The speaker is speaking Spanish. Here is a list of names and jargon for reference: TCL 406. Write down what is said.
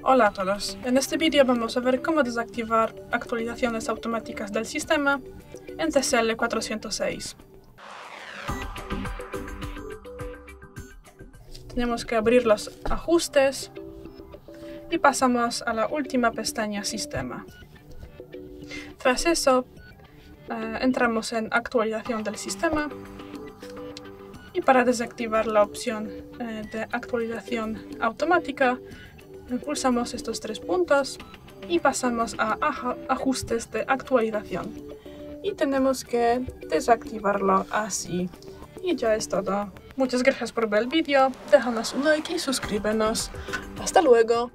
Hola a todos, en este vídeo vamos a ver cómo desactivar actualizaciones automáticas del sistema en TCL 406. Tenemos que abrir los ajustes y pasamos a la última pestaña Sistema. Tras eso, entramos en Actualización del sistema y para desactivar la opción de actualización automática pulsamos estos tres puntos y pasamos a ajustes de actualización y tenemos que desactivarlo así. Y ya es todo. Muchas gracias por ver el vídeo, déjanos un like y suscríbenos. ¡Hasta luego!